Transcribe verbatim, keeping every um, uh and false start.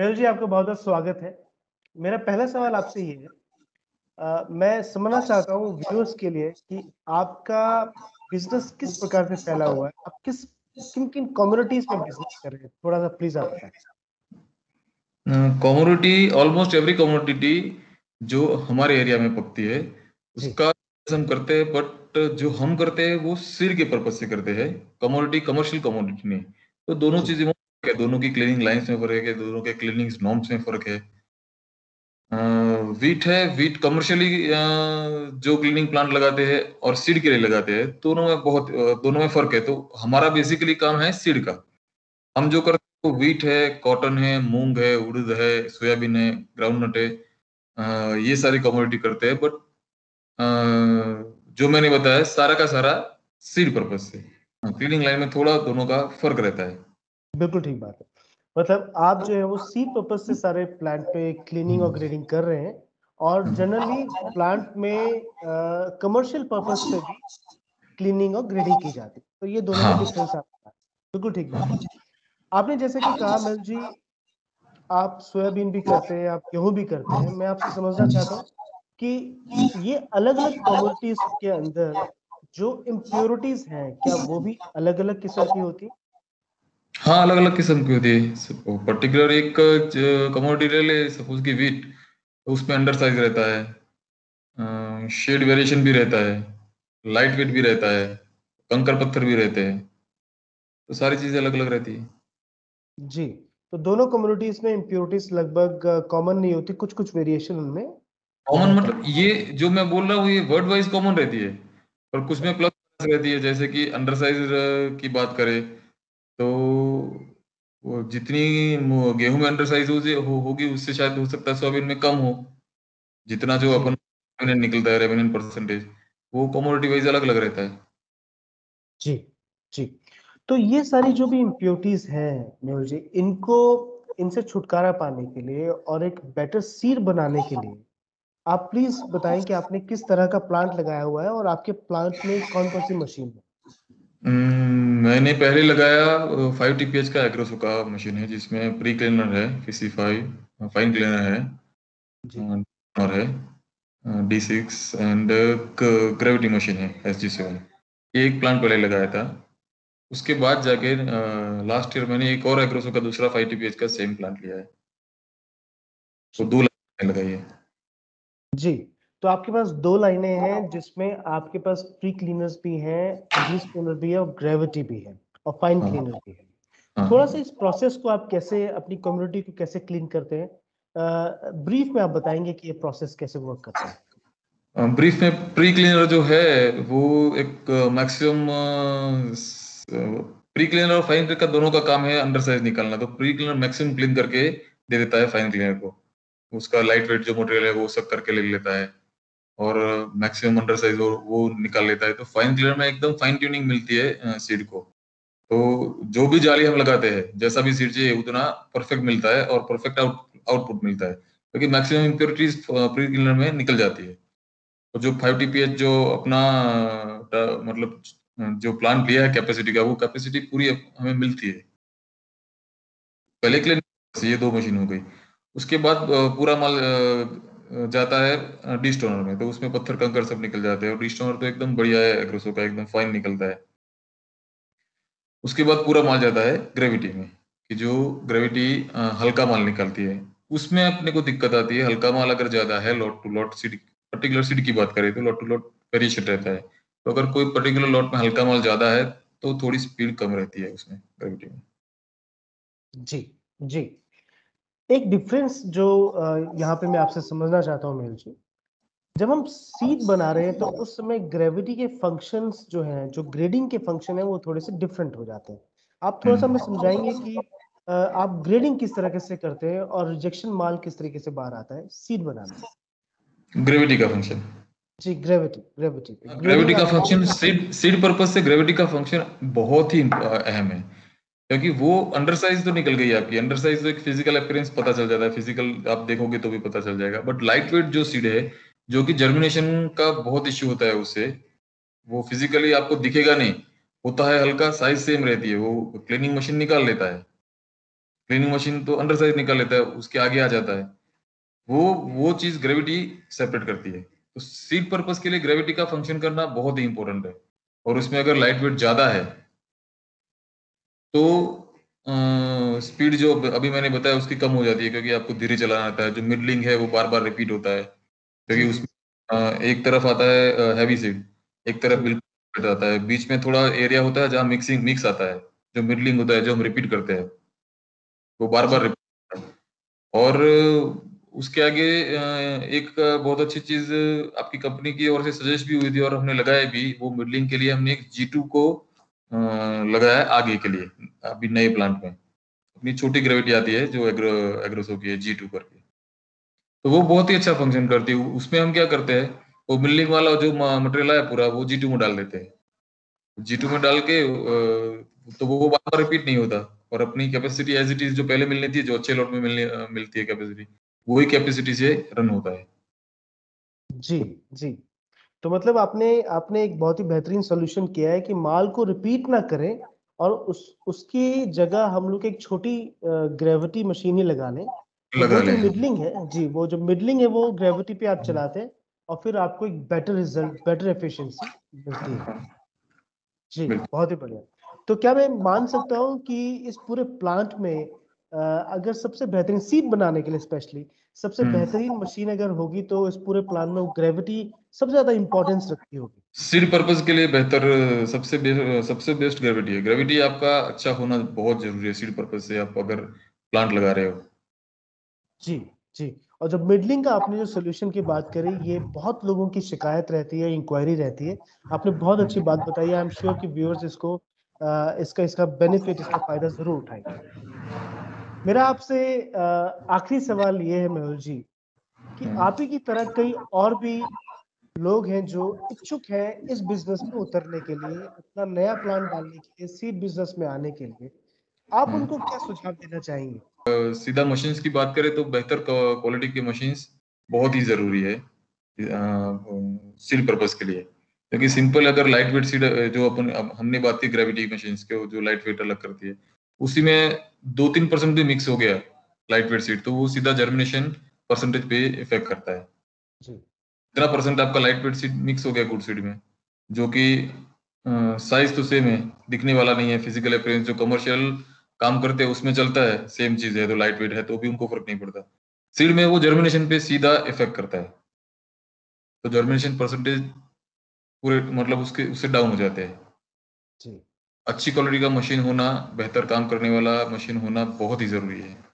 मेहुल जी आपका बहुत बहुत स्वागत है। मेरा पहला सवाल आपसे ये है, आ, मैं समझना चाहता हूँ व्यूअर्स के लिए कि आपका बिजनेस किस प्रकार से फैला हुआ है, आप किस किन किन कम्युनिटीज में बिजनेस कर रहे हैं, थोड़ा सा प्लीज आप बताएं। कम्युनिटी, ऑलमोस्ट एवरी कम्युनिटी जो हमारे एरिया में पकती है उसका हम करते हैं, बट जो हम करते हैं वो सिर के पर्पज से करते हैं, कमोडिटी कमर्शियल कमोडिटी नहीं। तो दोनों चीजें में फर्क है, दोनों की क्लीनिंग लाइंस में फर्क है, दोनों के क्लीनिंग नॉर्म्स में फर्क है। वीट है, वीट कमर्शियली जो क्लीनिंग प्लांट लगाते हैं और सीड के लिए लगाते हैं, दोनों में बहुत दोनों में फर्क है। तो हमारा बेसिकली काम है सीड का, हम जो करते हैं वीट है, कॉटन है, मूंग है, उड़द है, सोयाबीन है, ग्राउंडनट है, ये सारी कमोडिटी करते हैं। बट जो मैंने बताया सारा का सारा सीड पर्पस से, क्लीनिंग लाइन में थोड़ा दोनों का फर्क रहता है। बिल्कुल ठीक बात है, मतलब आप जो है वो सीड पर्पस से सारे प्लांट पे क्लीनिंग और ग्रेडिंग कर रहे हैं, और जनरली प्लांट में कमर्शियल पर्पस से भी क्लीनिंग और ग्रेडिंग की जाती है। तो ये दोनों का डिफरेंस आपका बिल्कुल ठीक बात है। आपने जैसे कि कहा महल जी, आप सोयाबीन भी करते हैं, आप गेहूँ भी करते हैं, मैं आपसे समझना चाहता हूँ कि ये अलग अलग कम्युनिटीज के अंदर जो इम्प्योरिटीज हैं, क्या वो भी अलग अलग किस्म की होती है? हाँ, अलग अलग किस्म की होती है। पर्टिकुलर एक कम्युनिटी ले ले, सपोज की वीट, तो उसमें अंडर साइज रहता है, शेड वेरिएशन भी रहता है, लाइट वेट भी रहता है, कंकर पत्थर भी रहते हैं, तो सारी चीजें अलग अलग रहती है जी। तो दोनों कम्युनिटीज में इम्प्योरिटीज लगभग कॉमन नहीं होती, कुछ कुछ वेरिएशन उनमें कॉमन, मतलब ये जो मैं बोल रहा हूँ ये वर्ड वाइज कॉमन रहती है, और कुछ में प्लस रहती है। जैसे कि अंडर साइज की बात करें तो जितनी गेहूं में अंडर साइज हो होगी उससे शायद हो सकता है सोयाबीन में कम हो, जितना जो अपन रेमिनेंट निकलता है, रेमिनेंट परसेंटेज, वो कमोडिटी वाइज अलग अलग रहता है जी। जी, तो ये सारी जो भी इम्प्योरिटीज हैं मेहुल जी, इनको इनसे छुटकारा पाने के लिए और एक बेटर सीड बनाने के लिए आप प्लीज बताएं कि आपने किस तरह का प्लांट लगाया हुआ है और आपके प्लांट में कौन कौन सी मशीन है। मैंने पहले लगाया फाइव टीपीएच का एग्रोसो का मशीन है, जिसमें प्री क्लीनर है, फिसी फाइव फाइन क्लीनर है और है D six and gravity machine है एस जी सेवन। ये एक प्लांट पहले लगाया था, उसके बाद जाके लास्ट ईयर मैंने एक और एग्रोसो का दूसरा फाइव टीपीएच का सेम प्लांट लिया है, तो दो लाइन लगाई है जी। तो आपके पास दो लाइनें हैं जिसमें आपके पास प्री क्लीनर्स भी हैं, ग्रीस क्लीनर भी है, और ग्रेविटी भी है, और फाइन क्लीनर भी है। थोड़ा सा इस प्रोसेस को आप कैसे, अपनी कम्युनिटी को कैसे क्लीन करते हैं, ब्रीफ में आप बताएंगे कि ये प्रोसेस कैसे वर्क करता है। ब्रीफ में प्री क्लीनर जो है वो एक मैक्सिमम, प्री क्लीनर और फाइन क्लीनर का दोनों का काम है अंडर साइज निकालना, तो प्री क्लीनर मैक्सिमम क्लीन करके दे देता है फाइन क्लीनर को, उसका लाइट वेट जो मटेरियल है वो सब करके ले लेता है और मैक्सिमम अंडर साइज वो निकाल लेता है। तो फाइन क्लीनर में एकदम फाइन ट्यूनिंग मिलती है सीड को, तो जो भी जाली हम लगाते हैं जैसा भी सीड चाहिए उतना परफेक्ट मिलता है और परफेक्ट आउट आउटपुट मिलता है, क्योंकि मैक्सिमम इम्प्योरिटीज प्री क्लीनर में निकल जाती है। और जो फाइव टीपीएच जो अपना मतलब जो प्लान लिया है कैपेसिटी का, वो कैपेसिटी पूरी हमें मिलती है पहले क्लीनर, ये दो मशीन हो गई। उसके बाद पूरा माल जाता है डिस्टोनर में, तो उसमें पत्थर कंकर सब निकल जाते हैं, और डिस्टोनर तो एकदम बढ़िया है एग्रोसो का, एकदम फाइन निकलता है। उसके बाद पूरा माल जाता है ग्रेविटी में, कि जो ग्रेविटी हल्का माल निकालती है, उसमें अपने को दिक्कत आती है। हल्का माल अगर ज्यादा है, lot to lot seed, particular seed की बात करें तो लॉट टू लॉट वेरिएशन रहता है, तो अगर कोई पर्टिकुलर लॉट में हल्का माल ज्यादा है तो थोड़ी स्पीड कम रहती है उसमें ग्रेविटी में जी। जी, एक डिफरेंस जो यहाँ पे मैं आपसे समझना चाहता हूँ मेहुल जी, जब हम सीड बना रहे हैं तो उस समय ग्रेविटी के फंक्शंस जो हैं, जो ग्रेडिंग के फंक्शन है, वो थोड़े से डिफरेंट हो जाते हैं। आप थोड़ा सा हमें समझाएंगे कि आप ग्रेडिंग किस तरह से करते हैं और रिजेक्शन माल किस तरीके से बाहर आता है सीड बनाने में? ग्रेविटी का फंक्शन जी, ग्रेविटी ग्रेविटी ग्रेविटी का फंक्शन, सीड सीड पर्पस से ग्रेविटी का फंक्शन बहुत ही अहम है, क्योंकि वो अंडर साइज तो निकल गई आपकी, अंडर साइज तो एक फिजिकल अपीयरेंस पता चल जाता है, फिजिकल आप देखोगे तो भी पता चल जाएगा। बट लाइट वेट जो सीड है, जो कि जर्मिनेशन का बहुत इश्यू होता है उससे, वो फिजिकली आपको दिखेगा नहीं, होता है हल्का, साइज सेम रहती है, वो क्लीनिंग मशीन निकाल लेता है, क्लीनिंग मशीन तो अंडर साइज निकाल लेता है, उसके आगे आ जाता है, वो वो चीज ग्रेविटी सेपरेट करती है। तो सीड पर्पस के लिए ग्रेविटी का फंक्शन करना बहुत ही इंपॉर्टेंट है। और उसमें अगर लाइट वेट ज्यादा है तो स्पीड uh, जो अभी मैंने बताया उसकी कम हो जाती है, क्योंकि आपको धीरे चलाना आता है। जो मिडलिंग है वो बार बार रिपीट होता है, क्योंकि उसमें uh, एक तरफ आता है uh, हैवी सीड, एक तरफ बिल्कुल आता है, बीच में थोड़ा एरिया होता है जहाँ मिक्सिंग मिक्स आता है, जो मिडलिंग होता है, जो हम रिपीट करते हैं वो बार बार रिपीट होता है। और उसके आगे एक बहुत अच्छी चीज आपकी कंपनी की ओर से सजेस्ट भी हुई थी और हमने लगाया भी, वो मिडलिंग के लिए हमने एक जी टू को लगाया आगे के लिए। अभी नए प्लांट में अपनी छोटी ग्रेविटी आती है जो एग्रो एग्रोसो की है, जी टू करके, तो वो बहुत ही अच्छा फंक्शन करती है। उसमें हम क्या करते हैं, वो मिडलिंग वाला जो मटेरियल है पूरा वो जी टू में डाल देते हैं। जी टू में डाल के तो वो बार बार रिपीट नहीं होता, और अपनी कैपेसिटी एज इट इज जो पहले मिलनी थी, जो अच्छे लॉट में मिलने मिलती है कैपेसिटी, वही कैपेसिटी से रन होता है। जी जी तो मतलब आपने आपने एक बहुत ही बेहतरीन सोल्यूशन किया है कि माल को रिपीट ना करें और उस उसकी जगह हम लोग एक छोटी ग्रेविटी मशीन ही लगा लें। जो मिडलिंग है जी, वो जो मिडलिंग है वो ग्रेविटी पे आप चलाते हैं और फिर आपको एक बेटर रिजल्ट, बेटर एफिशिएंसी मिलती है। जी बहुत ही बढ़िया। तो क्या मैं मान सकता हूँ कि इस पूरे प्लांट में अगर सबसे बेहतरीन सीड बनाने के लिए स्पेशली सबसे बेहतरीन मशीन अगर होगी तो इस पूरे प्लांट में ग्रेविटी सबसे ज्यादा इंपॉर्टेंस रखती होगी। सीड पर्पस के लिए बेहतर सबसे बे, सबसे बेस्ट ग्रेविटी है। ग्रेविटी आपका अच्छा होना बहुत जरूरी है सीड पर्पस से, आप अगर प्लांट लगा रहे हो। जी जी और जब मिडलिंग का आपने जो सोल्यूशन की बात करी, ये बहुत लोगों की शिकायत रहती है, इंक्वायरी रहती है। आपने बहुत अच्छी बात बताई है। आई एम श्योर कि व्यूअर्स इसको इसका इसका बेनिफिट, इसका फायदा जरूर उठाएंगे। मेरा आपसे आखिरी सवाल ये है मेहुल जी कि आप ही की तरह कई और भी लोग हैं जो इच्छुक हैं इस बिजनेस में उतरने के लिए, अपना नया प्लान डालने के लिए, सीड बिजनेस में आने के लिए, आप उनको क्या सुझाव देना चाहेंगे? सीधा मशीन्स की बात करें तो बेहतर क्वालिटी की मशीन्स बहुत ही जरूरी है सीड पर्पस के लिए, क्योंकि सिंपल अगर लाइट वेट सीड जो अपन हमने बात की ग्रेविटी मशीन्स के, जो लाइट वेट अलग करती है, उसी में दो तीन परसेंट भी मिक्स हो गया लाइट वेट सीड, तो वो सीधा जर्मिनेशन परसेंटेज पे इफेक्ट करता है। इतना परसेंट आपका लाइट वेट सीड मिक्स हो गया गुड सीड में, जो कि साइज तो सेम है, दिखने वाला नहीं है, फिजिकल अपीयरेंस जो कमर्शियल काम करते हैं उसमें चलता है, सेम चीज है, तो लाइट वेट है तो भी उनको फर्क नहीं पड़ता। सीड में वो जर्मिनेशन पे सीधा इफेक्ट करता है, तो जर्मिनेशन परसेंटेज पूरे मतलब उसके उससे डाउन हो जाते हैं। अच्छी क्वालिटी का मशीन होना, बेहतर काम करने वाला मशीन होना बहुत ही जरूरी है।